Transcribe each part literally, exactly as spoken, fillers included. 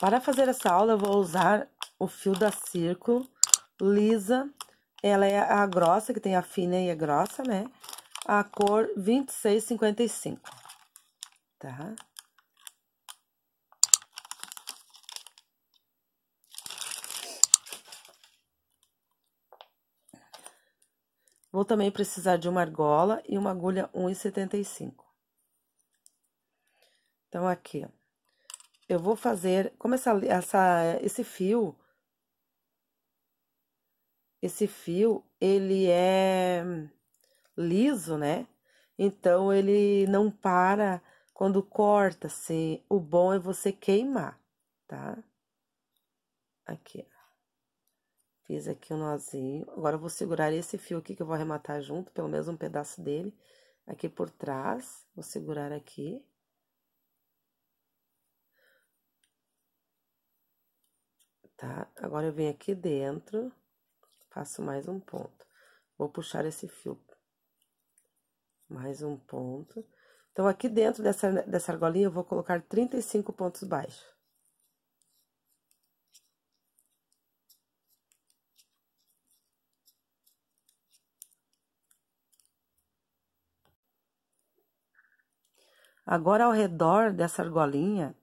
Para fazer essa aula, eu vou usar o fio da Círculo, lisa. Ela é a grossa, que tem a fina e a grossa, né? A cor vinte e seis cinquenta e cinco, tá? Vou também precisar de uma argola e uma agulha um e setenta e cinco. Então, aqui, ó. Eu vou fazer, como essa, essa, esse fio, esse fio, ele é liso, né? Então, ele não para quando corta, assim, o bom é você queimar, tá? Aqui, fiz aqui um nozinho, agora eu vou segurar esse fio aqui que eu vou arrematar junto, pelo menos um pedaço dele, aqui por trás, vou segurar aqui. Tá? Agora, eu venho aqui dentro, faço mais um ponto. Vou puxar esse fio. Mais um ponto. Então, aqui dentro dessa, dessa argolinha, eu vou colocar trinta e cinco pontos baixos. Agora, ao redor dessa argolinha,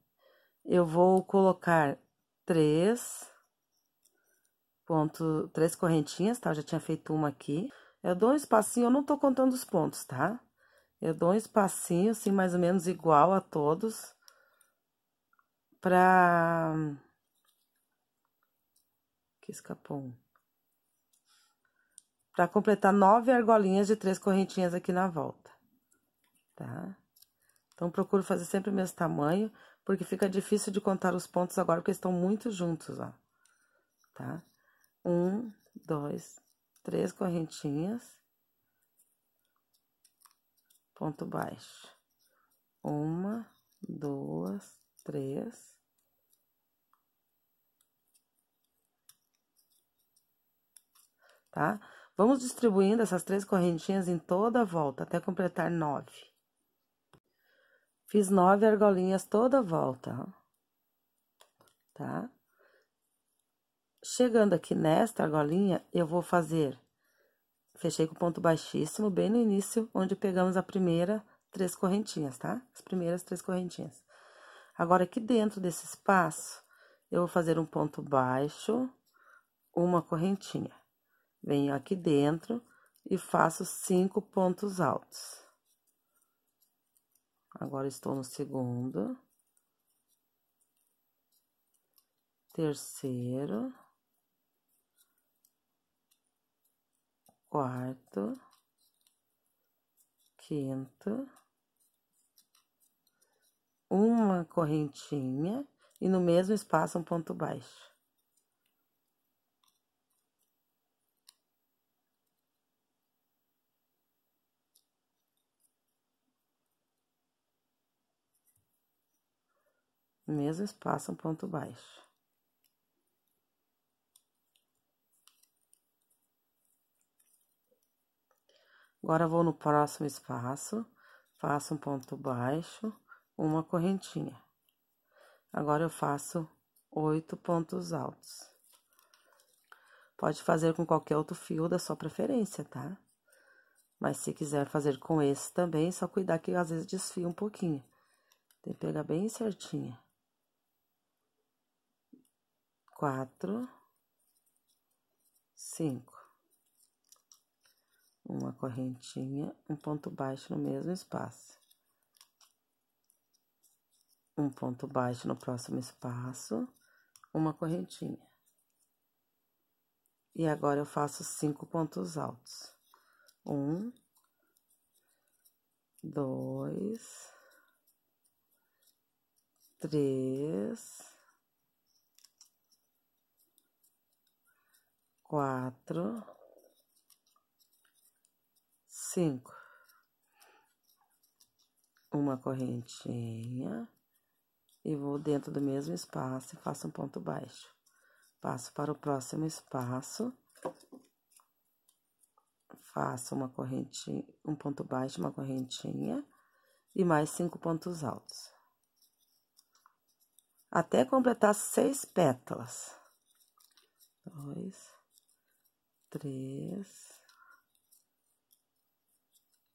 eu vou colocar três pontos, três correntinhas, tá? Eu já tinha feito uma aqui. Eu dou um espacinho, eu não tô contando os pontos, tá? Eu dou um espacinho, assim, mais ou menos igual a todos, pra... Aqui escapou um. Pra completar nove argolinhas de três correntinhas aqui na volta, tá? Então, procuro fazer sempre o mesmo tamanho, porque fica difícil de contar os pontos agora, porque estão muito juntos, ó, tá? Um, dois, três correntinhas, ponto baixo. Uma, duas, três. Tá? Vamos distribuindo essas três correntinhas em toda a volta, até completar nove. Fiz nove argolinhas toda a volta, tá? Chegando aqui nesta argolinha, eu vou fazer... Fechei com ponto baixíssimo, bem no início, onde pegamos a primeira três correntinhas, tá? As primeiras três correntinhas. Agora, aqui dentro desse espaço, eu vou fazer um ponto baixo, uma correntinha. Venho aqui dentro e faço cinco pontos altos. Agora, estou no segundo, terceiro, quarto, quinto, uma correntinha e no mesmo espaço um ponto baixo. Mesmo espaço, um ponto baixo. Agora, vou no próximo espaço, faço um ponto baixo, uma correntinha. Agora, eu faço oito pontos altos. Pode fazer com qualquer outro fio da sua preferência, tá? Mas, se quiser fazer com esse também, só cuidar que, às vezes, desfia um pouquinho. Tem que pegar bem certinha. Quatro, cinco, uma correntinha, um ponto baixo no mesmo espaço, um ponto baixo no próximo espaço, uma correntinha. E agora, eu faço cinco pontos altos. Um, dois, três... Quatro, cinco, uma correntinha, e vou dentro do mesmo espaço e faço um ponto baixo. Passo para o próximo espaço, faço uma correntinha, um ponto baixo, uma correntinha, e mais cinco pontos altos. até completar seis pétalas. Dois, três,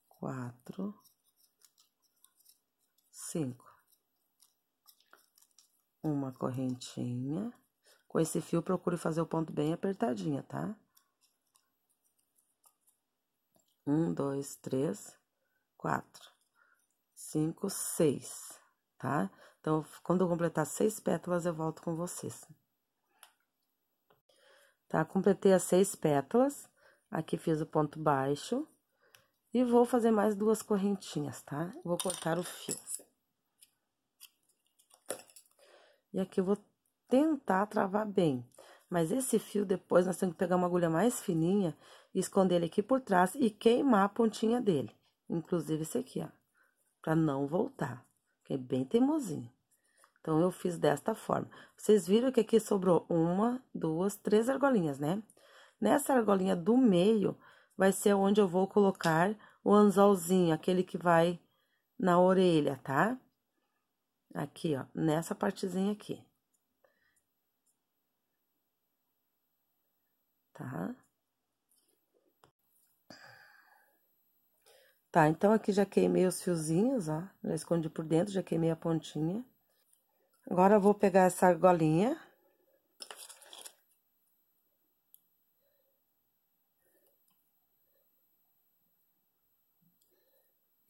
quatro, cinco. Uma correntinha. Com esse fio, procure fazer o ponto bem apertadinha, tá? Um, dois, três, quatro, cinco, seis, tá? Então, quando eu completar seis pétalas, eu volto com vocês. Tá? Completei as seis pétalas. Aqui fiz o ponto baixo. E vou fazer mais duas correntinhas, tá? Vou cortar o fio. E aqui eu vou tentar travar bem. Mas esse fio, depois, nós temos que pegar uma agulha mais fininha e esconder ele aqui por trás e queimar a pontinha dele. Inclusive esse aqui, ó, pra não voltar, que é bem teimosinho. Então, eu fiz desta forma. Vocês viram que aqui sobrou uma, duas, três argolinhas, né? Nessa argolinha do meio, vai ser onde eu vou colocar o anzolzinho, aquele que vai na orelha, tá? Aqui, ó, nessa partezinha aqui. Tá? Tá, então, aqui já queimei os fiozinhos, ó, já escondi por dentro, já queimei a pontinha. Agora, eu vou pegar essa argolinha.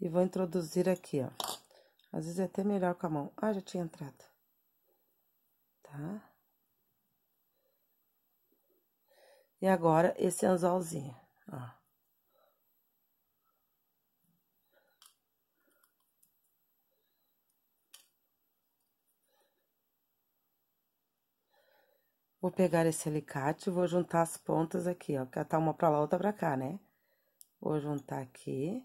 E vou introduzir aqui, ó. Às vezes é até melhor com a mão. Ah, já tinha entrado. Tá? E agora, esse anzolzinho, ó. Vou pegar esse alicate e vou juntar as pontas aqui, ó. Porque tá uma pra lá, outra pra cá, né? Vou juntar aqui.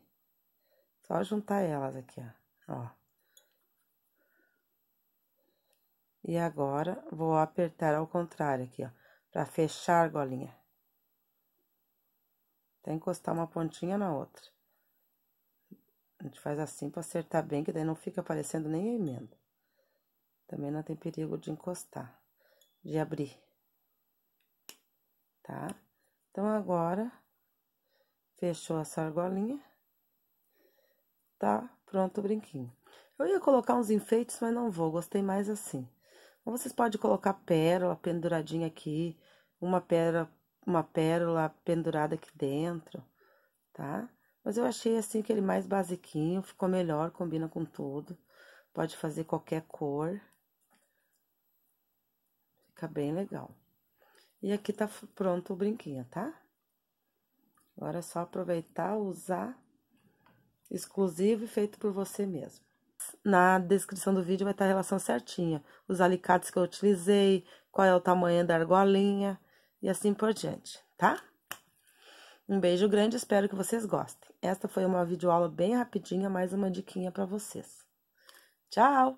Só juntar elas aqui, ó. Ó. E agora, vou apertar ao contrário aqui, ó. Pra fechar a argolinha. Até encostar uma pontinha na outra. A gente faz assim pra acertar bem, que daí não fica aparecendo nem a emenda. Também não tem perigo de encostar, de abrir. Tá? Então, agora, fechou essa argolinha, tá pronto o brinquinho. Eu ia colocar uns enfeites, mas não vou, gostei mais assim. Então, vocês podem colocar pérola penduradinha aqui, uma pérola, uma pérola pendurada aqui dentro, tá? Mas eu achei assim que ele mais basiquinho, ficou melhor, combina com tudo. Pode fazer qualquer cor. Fica bem legal. E aqui tá pronto o brinquinho, tá? Agora é só aproveitar, usar, exclusivo e feito por você mesmo. Na descrição do vídeo vai estar a relação certinha, os alicates que eu utilizei, qual é o tamanho da argolinha e assim por diante, tá? Um beijo grande, espero que vocês gostem. Esta foi uma videoaula bem rapidinha, mais uma diquinha pra vocês. Tchau!